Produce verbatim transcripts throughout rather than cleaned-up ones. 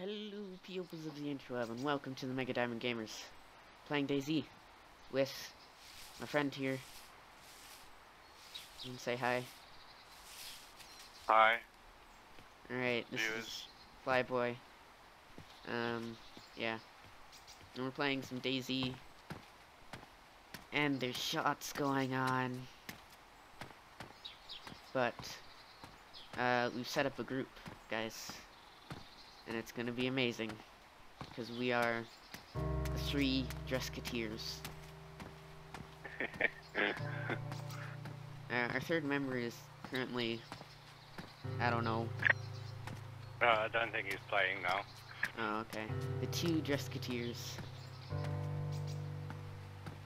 Hello people of the interweb, and welcome to the MegaDiamondGamers, playing DayZ with my friend here. You can say hi. Hi. Alright, this Viewers. is Flyboy. Um, yeah. And we're playing some DayZ. And there's shots going on. But, uh, we've set up a group, guys. And it's gonna be amazing, because we are the three Dressketeers. uh, our third member is currently, I don't know. Uh, I don't think he's playing now. Oh, okay. The two Dressketeers.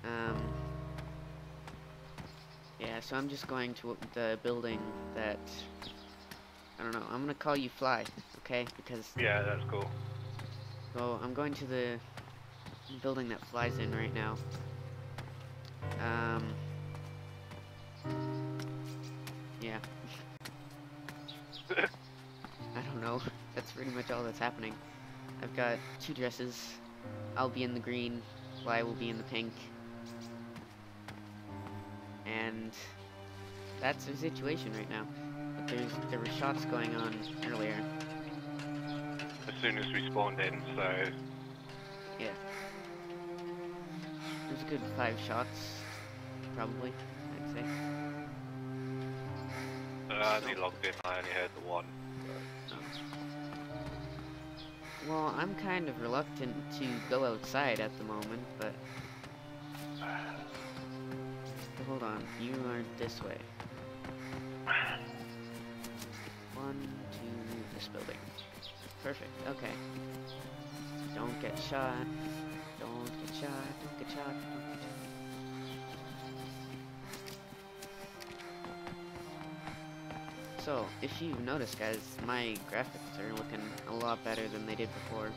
Um. Yeah, so I'm just going to the building that. I don't know, I'm gonna call you Fly, okay? Because yeah, that's cool. So I'm going to the building that Fly's in right now. Um Yeah. I don't know. That's pretty much all that's happening. I've got two dresses. I'll be in the green, Fly will be in the pink. And that's the situation right now. But there's, there were shots going on earlier. As soon as we spawned in, so... Yeah. There's a good five shots, probably, I'd say. Uh, I only logged in, I only heard the one. But... Oh. Well, I'm kind of reluctant to go outside at the moment, but... Hold on, you are this way. To this building. Perfect, okay. Don't get shot. Don't get shot. Don't get shot. Don't get shot. So, if you notice, guys, my graphics are looking a lot better than they did before.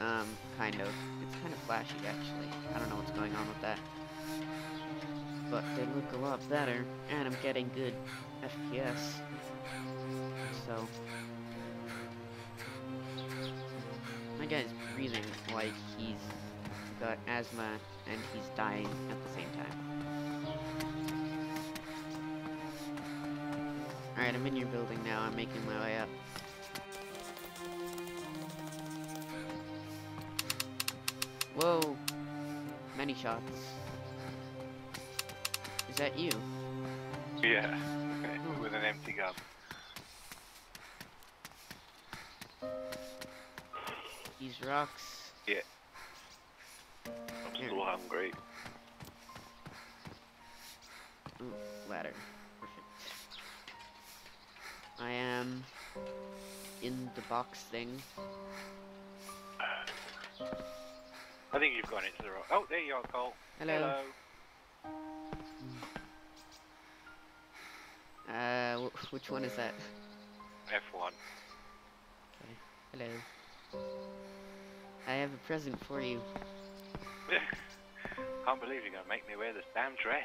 Um, kind of. It's kind of flashy, actually. I don't know what's going on with that. But they look a lot better, and I'm getting good F P S. So, my guy's breathing like he's got asthma and he's dying at the same time. Alright, I'm in your building now, I'm making my way up. Whoa! Many shots. Is that you? Yeah, with an empty gun. These rocks. Yeah. I'm Here. still hungry. Ooh, ladder. Perfect. I am in the box thing. Uh, I think you've gone into the rock. Oh, there you are, Cole. Hello. Hello. Uh, wh which one is that? F one. Okay. Hello. I have a present for you. Can't believe you're gonna make me wear this damn dress.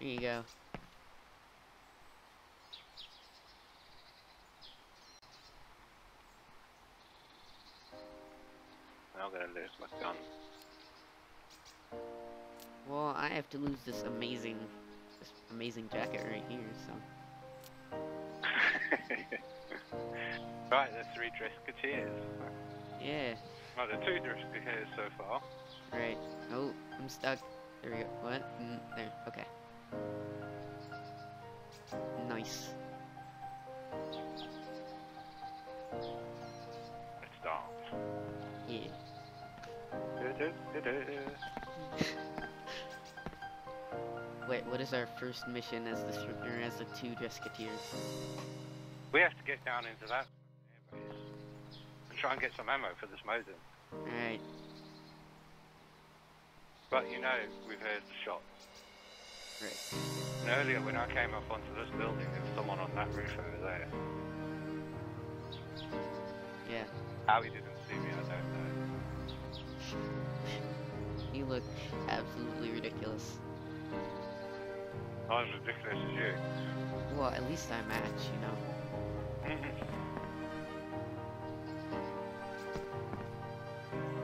Here you go. I'm gonna lose my gun. Well, I have to lose this amazing, this amazing jacket right here. So. Right, the three Dressketeers. Yeah. Oh, the two Dressketeers so far. Right. Oh, I'm stuck. There we go. What? Mm, there. Okay. Nice. Let's dance. Yeah. Du -du -du -du -du. Wait, what is our first mission as the or as the two Dressketeers? We have to get down into that. Try and get some ammo for this Mosin. Alright. But you know, we've heard shots. Right. And earlier when I came up onto this building, there was someone on that roof over there. Yeah. How he didn't see me, I don't know. You look absolutely ridiculous. I'm as ridiculous as you. Well, at least I match, you know.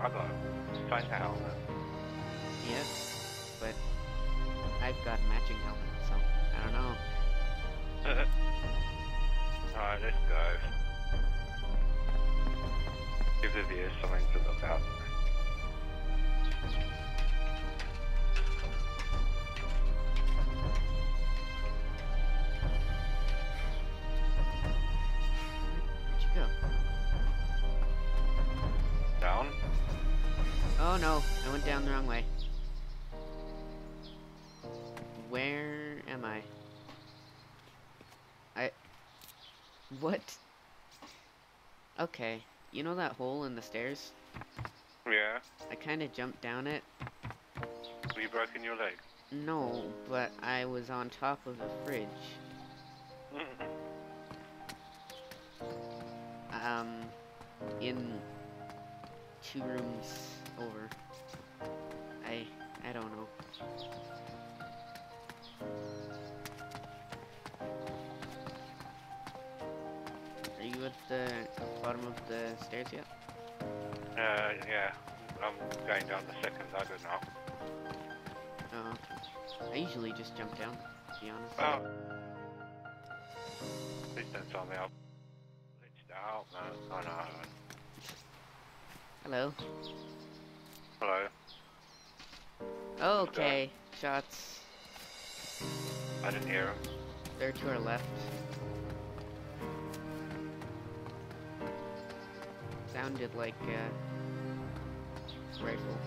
I got a giant helmet. Yeah, but I've got matching helmets, so I don't know. Alright, let's go. Give the viewers something to look at. Oh no, I went down the wrong way. Where am I? I... What? Okay, you know that hole in the stairs? Yeah. I kinda jumped down it. Were you broken your leg? No, but I was on top of a fridge. um, in two rooms over. I I don't know. Are you at the bottom of the stairs yet? Uh yeah. I'm going down the second ladder now. Oh okay. I usually just jump down, to be honest. Oh. Please don't tell me I'll glitched out, man. Oh no. Hello. Hello. Okay, shots. I didn't hear them. They're to our left. Sounded like a uh, rifle.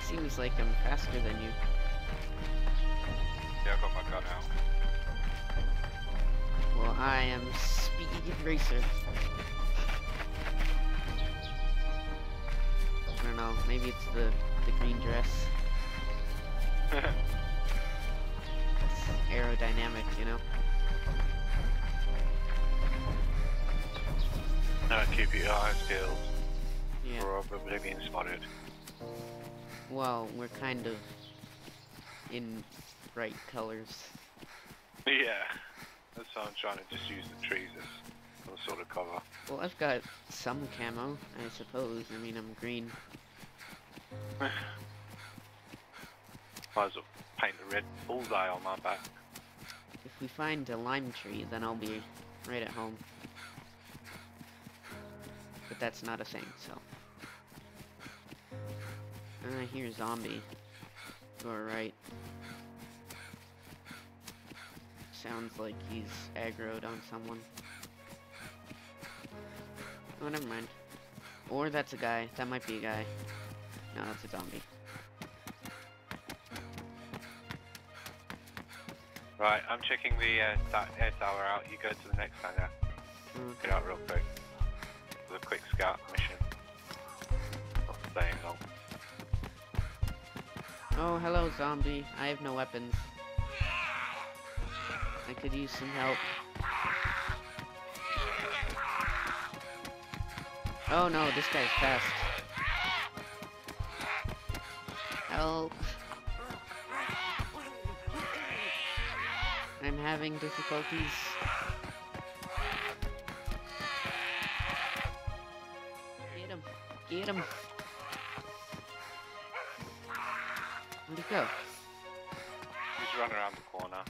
Seems like I'm faster than you. Yeah, I got my gun out. Well, I am speed racer. I don't know, maybe it's the, the green dress. It's aerodynamic, you know? No, keep your eyes peeled. Yeah. Probably being spotted. Well, we're kind of in bright colors. Yeah, that's how I'm trying to just use the trees as some sort of cover. Well, I've got some camo, I suppose. I mean, I'm green. Might as well paint a red bullseye on my back. If we find a lime tree, then I'll be right at home. But that's not a thing, so... I hear a zombie to our right. Sounds like he's aggroed on someone. Oh, never mind. Or that's a guy. That might be a guy. No, that's a zombie. Right, I'm checking the uh, that air tower out. You go to the next hangar. Mm. Get out real quick. Do a quick scout mission. Not staying long. Oh, hello, zombie. I have no weapons. I could use some help. Oh no, this guy's fast. Help. I'm having difficulties. Get him. Get him. Where'd he go? He's running around the corner.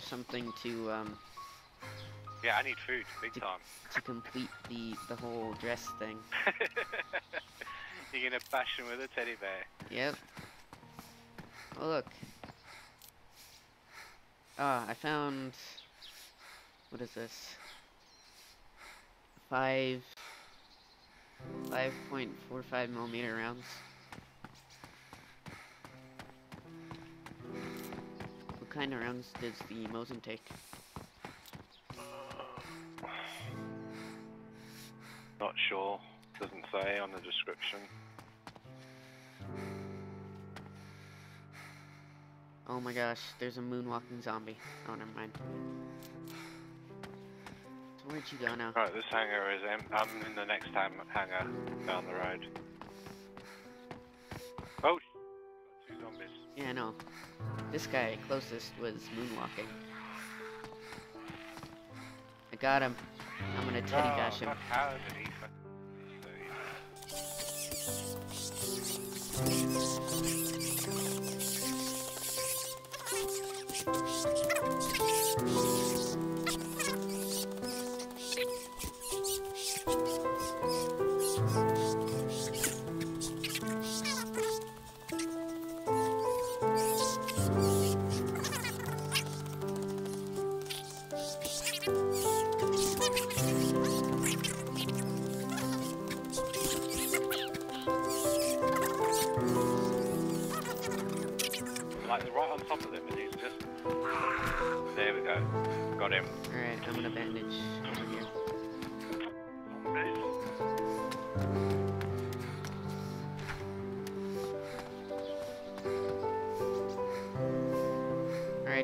Something to um yeah, I need food big to, time to complete the the whole dress thing. You're gonna bash him with a teddy bear. Yep. Oh look, Ah, I found... What is this? Five... five point four five millimeter rounds. What kind of rounds does the Mosin take? Not sure. Doesn't say on the description. Oh my gosh, there's a moonwalking zombie. Oh, never mind. So where'd you go now? Alright, this hangar is em I'm in the next time hangar down the road. Oh, got two zombies. Yeah, I know. This guy closest was moonwalking. I got him. I'm gonna teddy bash him.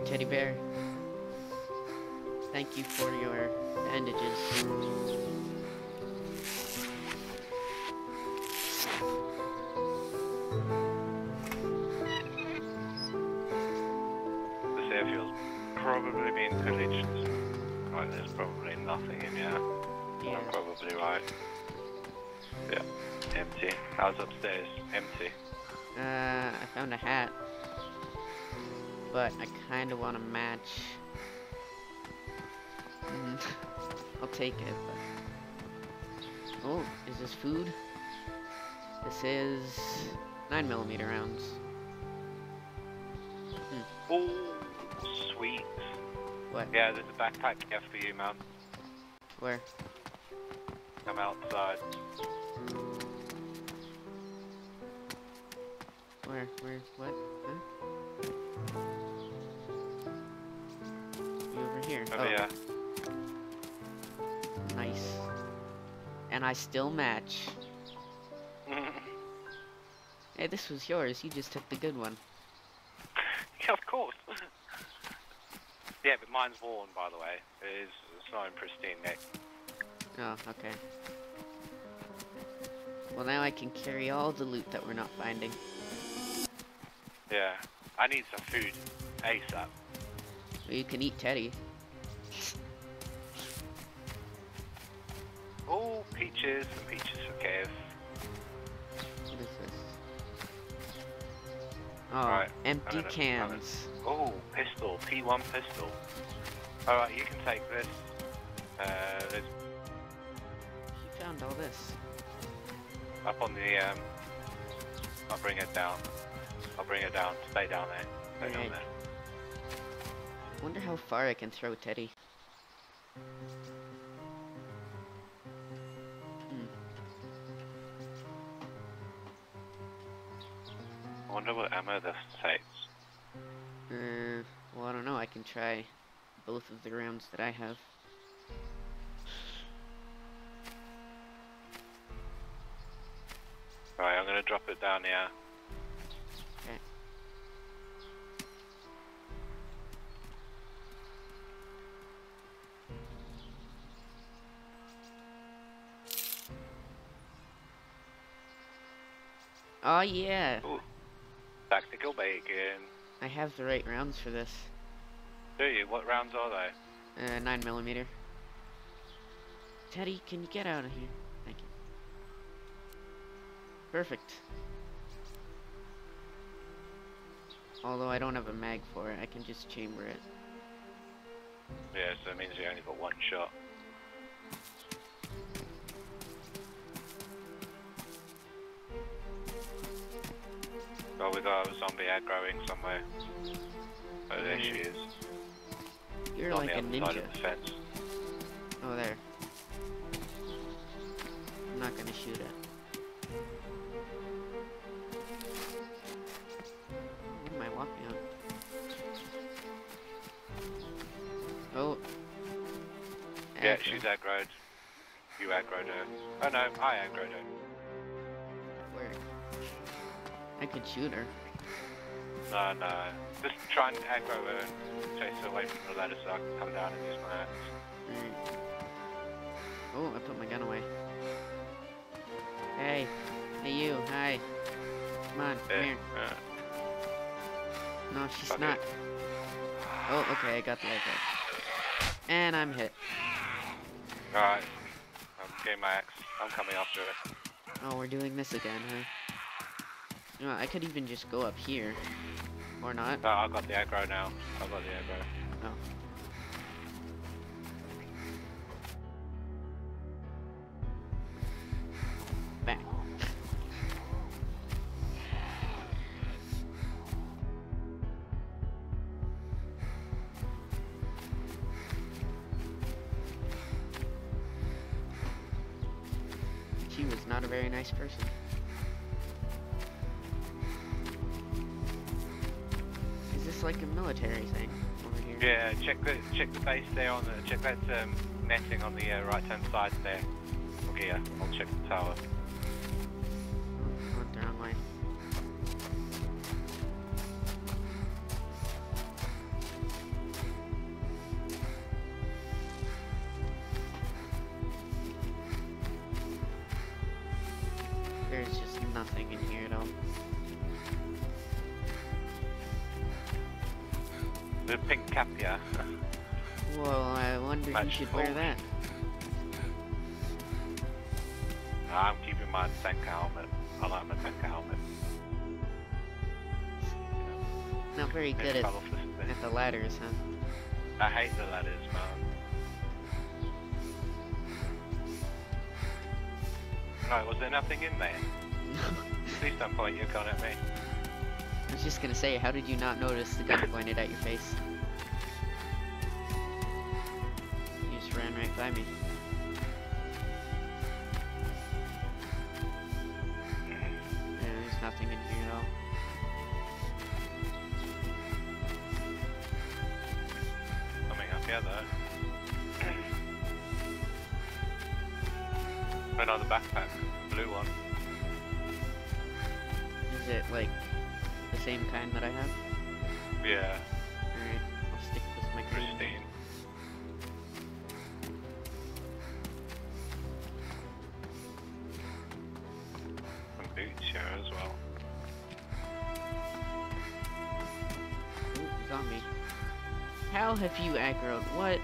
Teddy bear, thank you for your bandages. This airfield's probably been pillaged. Right, there's probably nothing in here. Yeah. I'm probably right. Yeah, empty. House upstairs, empty. Uh, I found a hat. But I kind of want to match. Mm. I'll take it. But... Oh, is this food? This is nine millimeter rounds. Hmm. Oh, sweet. What? Yeah, there's a backpack here for you, man. Where? I'm outside. Where? Where? What? Huh? Over here. Oh, oh yeah. Nice. And I still match. Hey, this was yours. You just took the good one. Yeah, of course. Yeah, but mine's worn, by the way. It is. It's not in pristine nick. Oh, okay. Well, now I can carry all the loot that we're not finding. Yeah. I need some food ASAP. Well, you can eat Teddy. Oh, peaches and peaches for Kev. What is this? Oh, right, empty gonna, cans. Oh, pistol, P one pistol. Alright, you can take this. Uh, there's... He found all this. Up on the, um... I'll bring it down. I'll bring it down. Stay down there. Stay right. down there. I wonder how far I can throw Teddy. Hmm. I wonder what ammo this takes. Uh, well, I don't know. I can try both of the rounds that I have. Alright, I'm gonna drop it down here. Oh yeah. Ooh. Tactical bacon. I have the right rounds for this. Do you? What rounds are they? Uh, nine millimeter. Teddy, can you get out of here? Thank you. Perfect. Although I don't have a mag for it, I can just chamber it. Yeah, so that means you only got one shot. Oh, we got a zombie aggroing somewhere. Oh, there she is. You're like a ninja. The oh, there. I'm not gonna shoot it. What am I walking on? Oh. Yeah, okay. She's aggroed. You aggroed her. Oh no, I aggroed her. Where? I could shoot her. No, no. Just try and aggro her and chase her away from the ladder so I can come down and use my axe. Mm. Oh, I put my gun away. Hey. Hey, you. Hi. Come on, yeah. Come here. Yeah. No, she's okay. Not. Oh, okay. I got the aggro. And I'm hit. Alright. I'm getting my axe. I'm coming after her. Oh, we're doing this again, huh? No, I could even just go up here, or not. No, I got the aggro now. I got the aggro. Oh. Back. She was not a very nice person. Like a military thing over here. Yeah, check the check the base there on the check that um, netting on the uh, right hand side there. Okay, yeah, I'll check the tower. Went the wrong way. There's just nothing in here at all. The pink cap, yeah. Well, I wonder if you should wear that. Nah, I'm keeping my tank helmet. I like my tank helmet. Not very good at, at the ladders, huh? I hate the ladders, man. Right, was there nothing in there? Please don't point your gun at me. I was just gonna say, how did you not notice the gun pointed at your face? You just ran right by me. Yeah, there's nothing in here at all. Coming up here though. Another backpack, blue one. Is it like the same kind that I have? Yeah. Alright, I'll stick with my Christine. Some boots here as well. Ooh, zombie. How have you aggroed? What?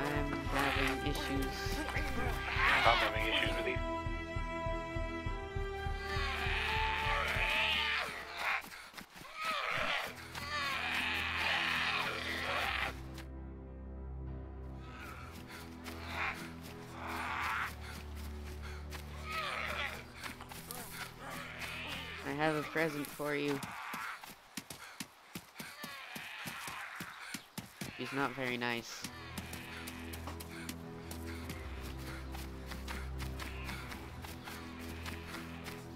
I'm having issues. I'm having issues with these. I have a present for you. He's not very nice.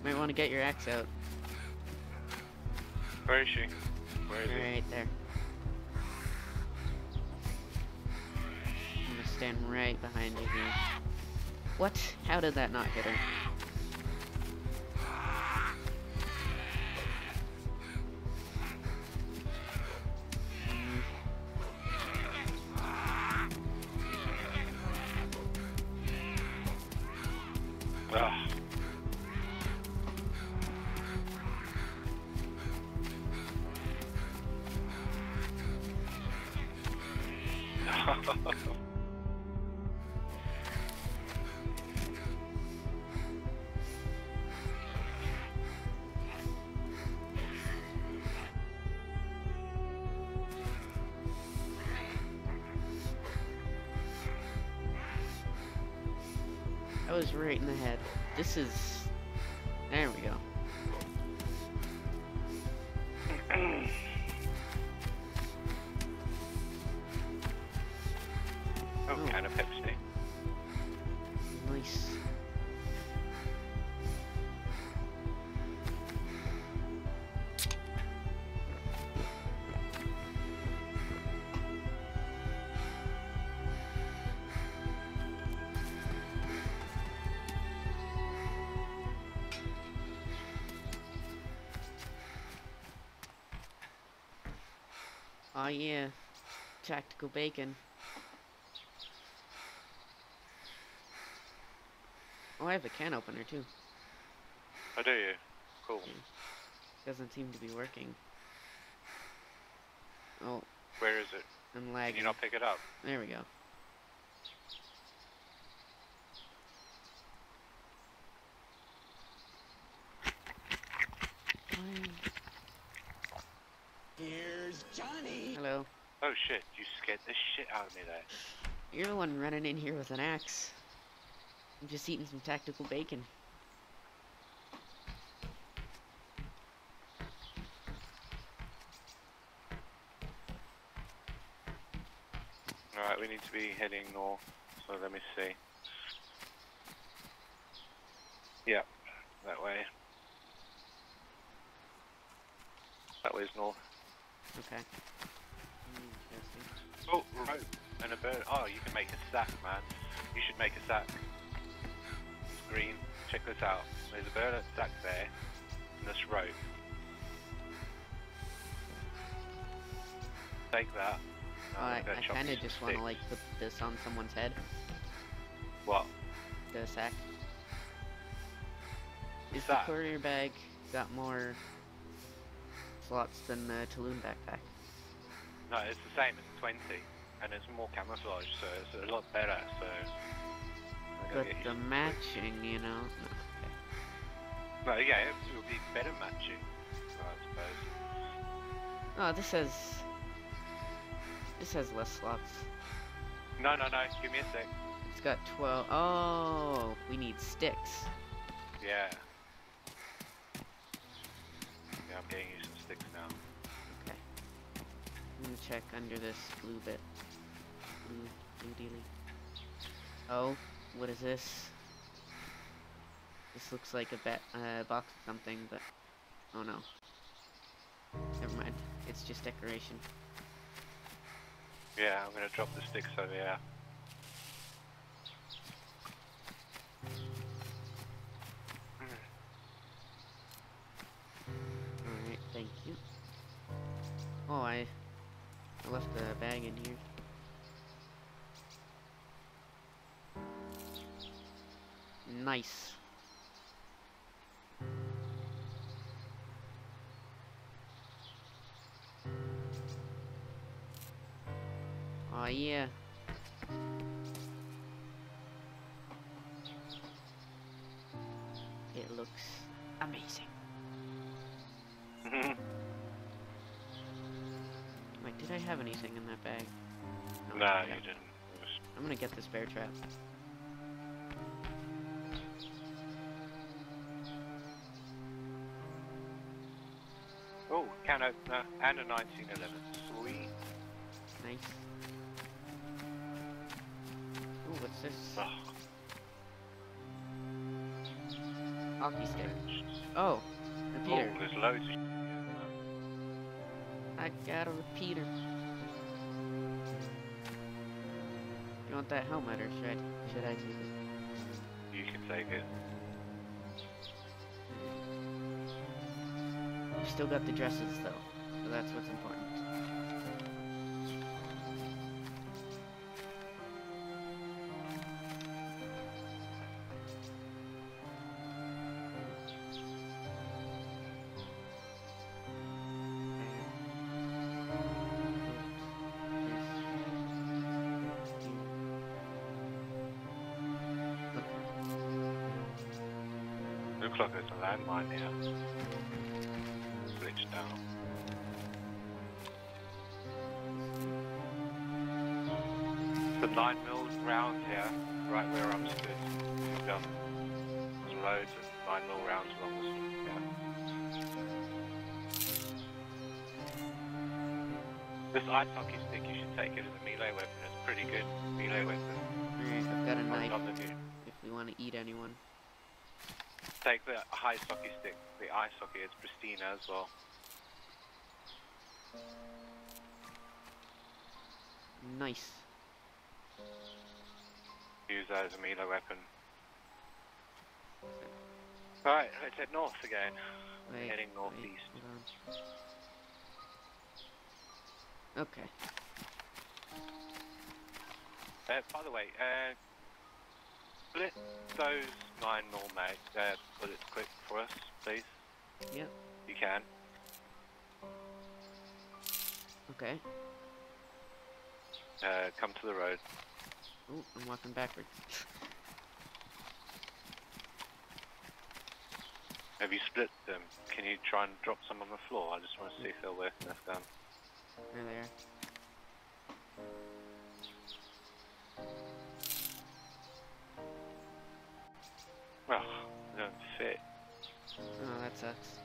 Might want to get your axe out. Where is she? Where is she? Right there. I'm gonna stand right behind you here. What? How did that not hit her? I was right in the head. This is... There we go. Oh yeah, tactical bacon. Oh, I have a can opener too. Oh, do you? Cool. Yeah. Doesn't seem to be working. Oh. Where is it? I'm lagging. Can you not pick it up? There we go. Here's Johnny. Hello. Oh shit, you scared the shit out of me there. You're the one running in here with an axe. I'm just eating some tactical bacon. Alright, we need to be heading north, so let me see. Yep, that way. That way's north. Okay. Interesting. Oh, rope and a bird. Oh, you can make a sack, man. You should make a sack. Green. Check this out. There's a bird and a sack there, and this rope. Take that. Uh, I, I kind of just want to like put this on someone's head. What? The sack. Is the courier bag got more slots than the Tulum backpack? No, it's the same as twenty, and it's more camouflage, so it's a lot better. So. But the matching, you know. No, okay. Well, yeah, it would be better matching, I suppose. Oh, this has. This has less slots. No, no, no, give me a sec. It's got twelve. Oh, we need sticks. Yeah. Yeah, I'm getting you some sticks now. Okay. I'm gonna check under this blue bit. Blue, blue dealy. Oh, what is this? This looks like a bat, uh, box or something, but. Oh no. Never mind. It's just decoration. Yeah, I'm gonna drop the sticks over here. Alright, thank you. Oh, I, I left the bag in here. Nice. Oh yeah. It looks amazing. Wait, did I have anything in that bag? No, nah, you didn't. I'm gonna get this bear trap. Oh, can opener and a nineteen eleven. Sweet. Nice. What's this? Oh. Hockey stick. Oh, repeater. Oh, there's loads of I got a repeater. You want that helmet or should I, should I take it? You can take it. We've still got the dresses though, so that's what's important. Looks like there's a landmine here. Glitched down. The nine mil rounds here, right where I'm stood. Done. There's loads of nine mil rounds along the street here. This ice hockey stick, you should take it as a melee weapon. It's pretty good melee weapon. Alright, I've got a knife if we want to eat anyone. Take the ice hockey stick, the ice hockey, it's pristine as well. Nice. Use that as a melee weapon. Alright, let's head north again. Wait, Heading northeast. Wait, Okay. Uh, by the way, uh, split those nine normal mag uh, bullets quick for us, please. Yep. You can. Okay. Uh, come to the road. Oh, I'm walking backwards. Have you split them? Can you try and drop some on the floor? I just want to see if they're worth enough gun. There they are. Well, they don't fit. Oh, that sucks.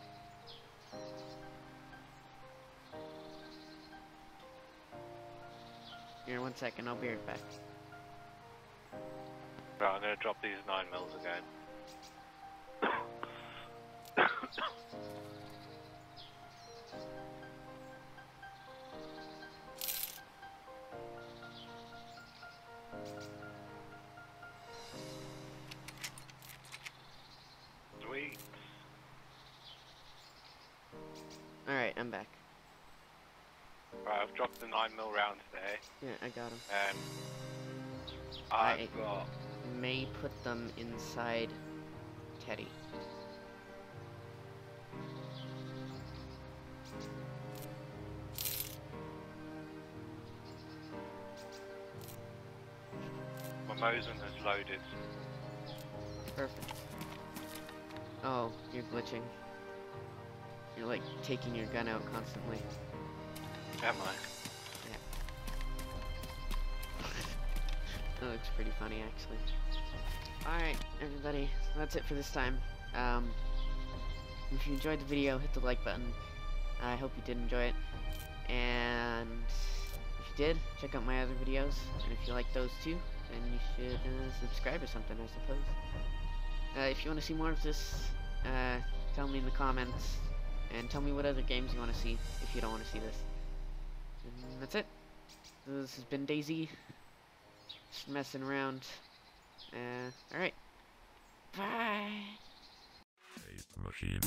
Here, one second, I'll be right back. Right, I'm gonna drop these nine mils again. Sweet. Alright, I'm back. Right, I've dropped the nine mil rounds there. Yeah, I got them. Um, I've I got... may put them inside Teddy. Mosin has loaded. Perfect. Oh, you're glitching. You're like taking your gun out constantly. Am I? Yeah. That looks pretty funny, actually. Alright, everybody. So that's it for this time. Um, if you enjoyed the video, hit the like button. I hope you did enjoy it. And if you did, check out my other videos. And if you like those too, then you should uh, subscribe or something, I suppose. Uh, if you want to see more of this, uh, tell me in the comments, and tell me what other games you want to see if you don't want to see this. And that's it. So this has been DayZ. Just messing around. Uh, Alright. Bye! Machine.